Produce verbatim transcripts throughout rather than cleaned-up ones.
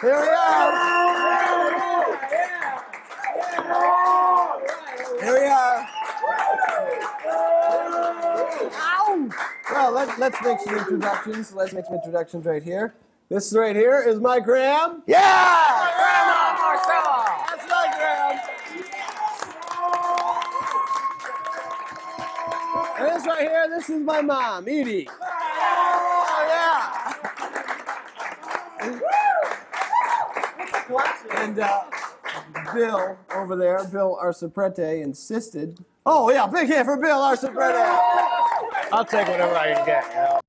Here we are. Here we are. Ow. Well, let, let's make some introductions. Let's make some introductions right here. This right here is my Gram. Yeah! My grandma Marcella. That's my Gram. And this right here, this is my mom, Edie. And uh, Bill over there, Bill Arciprete, insisted. Oh, yeah, big hand for Bill Arciprete. I'll take whatever I can get. You know?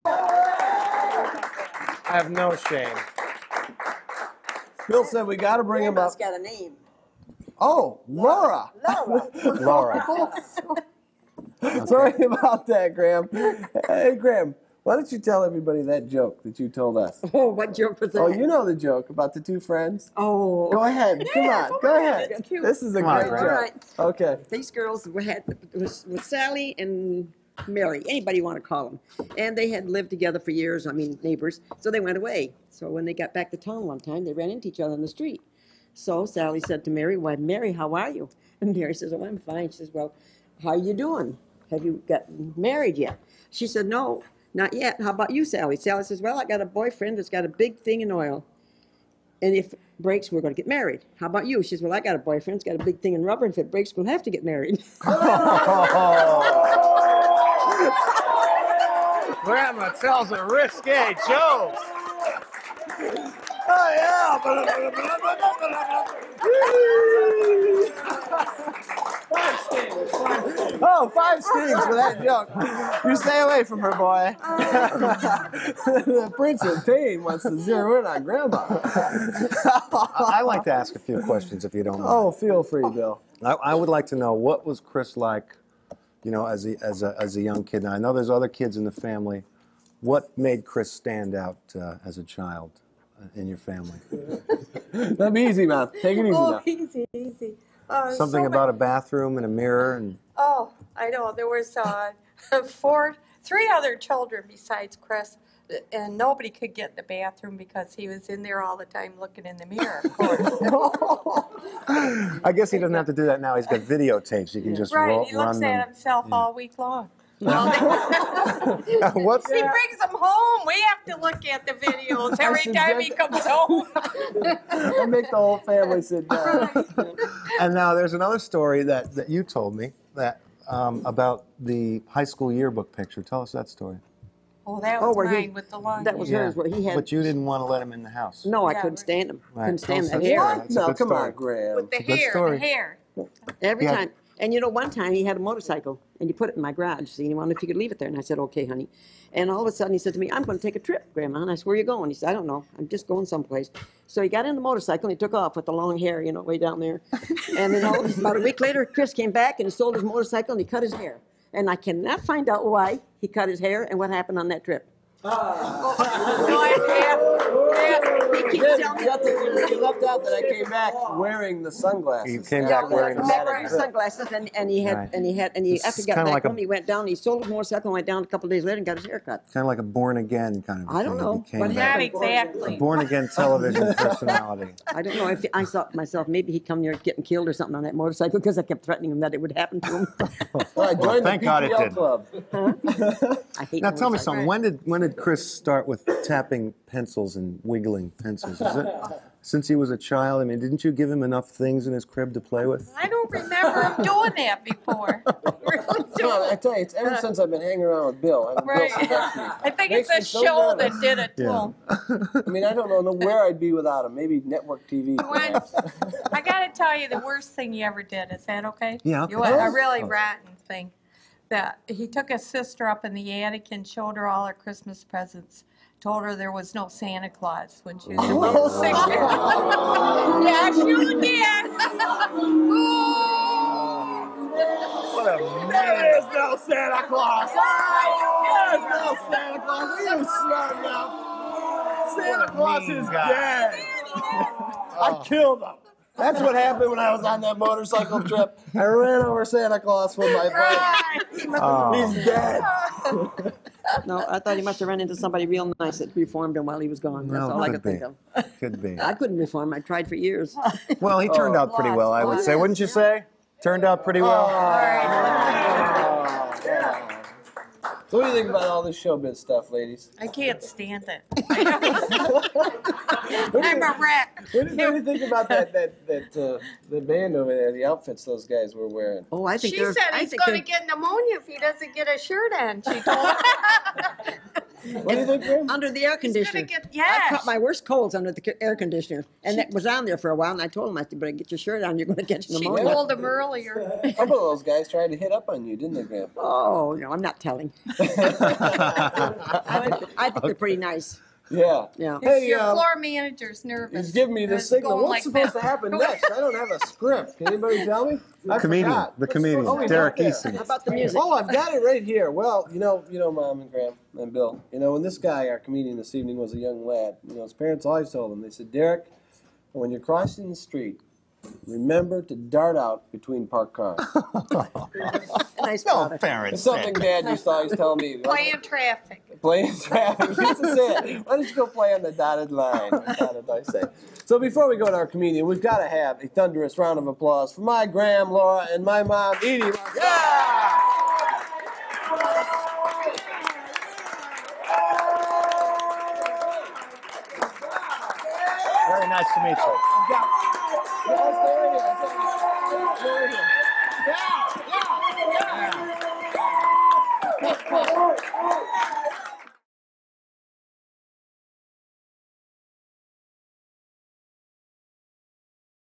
I have no shame. Bill said we got to bring him up. Got a name. Oh, Laura. Laura. Laura. Okay. Sorry about that, Graham. Hey, Graham. Why don't you tell everybody that joke that you told us? Oh, what joke was that? Oh, you know the joke about the two friends. Oh. Go ahead. Come yeah, on. Go ahead. It's cute. This is a Come great on, joke. Right. Okay. These girls were had was, was Sally and Mary, anybody you want to call them. And they had lived together for years, I mean, neighbors, so they went away. So when they got back to town one time, they ran into each other on the street. So Sally said to Mary, "Why, Mary, how are you?" And Mary says, "Oh, I'm fine." She says, "Well, how are you doing? Have you got married yet?" She said, "No. Not yet. How about you, Sally?" Sally says, "Well, I got a boyfriend that's got a big thing in oil. And if it breaks, we're going to get married. How about you?" She says, "Well, I got a boyfriend that's got a big thing in rubber. And if it breaks, we'll have to get married." Oh. Grandma tells a risque joke. Oh, yeah. Five stings. Five stings. Oh, five stings for that joke. You stay away from her, boy. The Prince of Pain wants to zero in on Grandma. I'd like to ask a few questions, if you don't mind. Oh, feel free, Bill. I, I would like to know, what was Chris like, you know, as a, as a, as a young kid? Now, I know there's other kids in the family. What made Chris stand out uh, as a child in your family? That'd be easy, Mom. Take it easy, oh, now. Easy, easy. Uh, Something so about a bathroom and a mirror and. Oh, I know. There was uh, four, three other children besides Chris, and nobody could get in the bathroom because he was in there all the time looking in the mirror. Of course. I guess he doesn't have to do that now. He's got videotapes. You can just right. Roll, he looks run at them. Himself yeah. all week long. What's he that? Brings them home. We have to look at the videos every time he comes home. I make the whole family sit down. Right. And now there's another story that, that you told me that um, about the high school yearbook picture. Tell us that story. Oh, that was oh, mine he, with the long That was yeah. hers. Where he had, but you didn't want to let him in the house. No, I yeah, couldn't stand him. Right. Couldn't stand the hair. No, come on, Graham. With the hair, the hair. Every yeah. time. And, you know, one time he had a motorcycle, and he put it in my garage, see, and he wanted if he could leave it there. And I said, "Okay, honey." And all of a sudden he said to me, "I'm going to take a trip, Grandma." And I said, "Where are you going?" He said, "I don't know. I'm just going someplace." So he got in the motorcycle, and he took off with the long hair, you know, way down there. And then all, about a week later, Chris came back, and he sold his motorcycle, and he cut his hair. And I cannot find out why he cut his hair and what happened on that trip. Oh. Oh, he keeps telling me he left out that I came back wearing the sunglasses. He came back wearing the sunglasses, and, and he had right. and he had and he it's after he got back like home, a, he went down. He sold his motorcycle and went down a couple of days later and got his haircut. Kind of like a born again kind of. I don't know, but not exactly. A born again television personality. I don't know. If I thought myself, maybe he'd come near getting killed or something on that motorcycle because I kept threatening him that it would happen to him. Well, I joined well, thank the God it did. Club. Huh? I hate now tell me something. When did when did Chris start with tapping pencils and wiggling pencils? Is it, since he was a child, I mean, didn't you give him enough things in his crib to play with? I don't remember him doing that before. No, I tell you, it's ever since I've been hanging around with Bill. I, mean, right. Bill I think it's a so show nervous. That did it to yeah. him. I mean, I don't know where I'd be without him. Maybe network T V. I got to tell you, the worst thing he ever did. Is that okay? Yeah. Okay. You want a really oh. rotten thing. That he took his sister up in the attic and showed her all her Christmas presents. Told her there was no Santa Claus when she was about six years old. Yes, you did. What a man. There is no Santa Claus. There is no Santa Claus. You smart now. Santa Claus is dead. I killed him. That's what happened when I was on that motorcycle trip. I ran over Santa Claus with my bike. He's dead. No, I thought he must have run into somebody real nice that reformed him while he was gone. That's no, all I could be. think of. Could be. I couldn't reform. I tried for years. Well, he turned oh, out pretty well, I would say. Wouldn't you say? Turned out pretty well. Oh, oh, yeah. So what do you think about all this showbiz stuff, ladies? I can't stand it. I'm a wreck. What did you think about that that that uh, the band over there, the outfits those guys were wearing? Oh, I think she said he's going to get pneumonia if he doesn't get a shirt on. She told him. What do you think, Jim? Under the air conditioner. Get, yes. I caught my worst colds under the air conditioner, and it was on there for a while. And I told him, I said, "But get your shirt on. You're going to get pneumonia." She told him earlier. A couple of those guys tried to hit up on you, didn't they, Grandpa? Oh no, I'm not telling. I think, I think okay. they're pretty nice. Yeah. Yeah. Hey, your um, floor manager's nervous. He's giving me the signal. What's like supposed that? to happen next? I don't have a script. Can anybody tell me? I comedian. Forgot. The comedian. Oh, Derek Easton. How about the music? Oh, I've got it right here. Well, you know, you know, Mom and Graham and Bill. You know, when this guy, our comedian this evening, was a young lad, you know, his parents always told him, they said, Derek, when you're crossing the street, remember to dart out between parked cars. Nice no parents. It's something Dad used to always tell me. Play in traffic. Play in traffic. This is it. Why don't you go play on the dotted line? Dotted, I say. So before we go to our comedian, we've got to have a thunderous round of applause for my Graham, Laura, and my mom, Edie. Yeah! Very nice to meet you. Yeah. Yes, there it is. There it is. Yeah, yeah, yeah.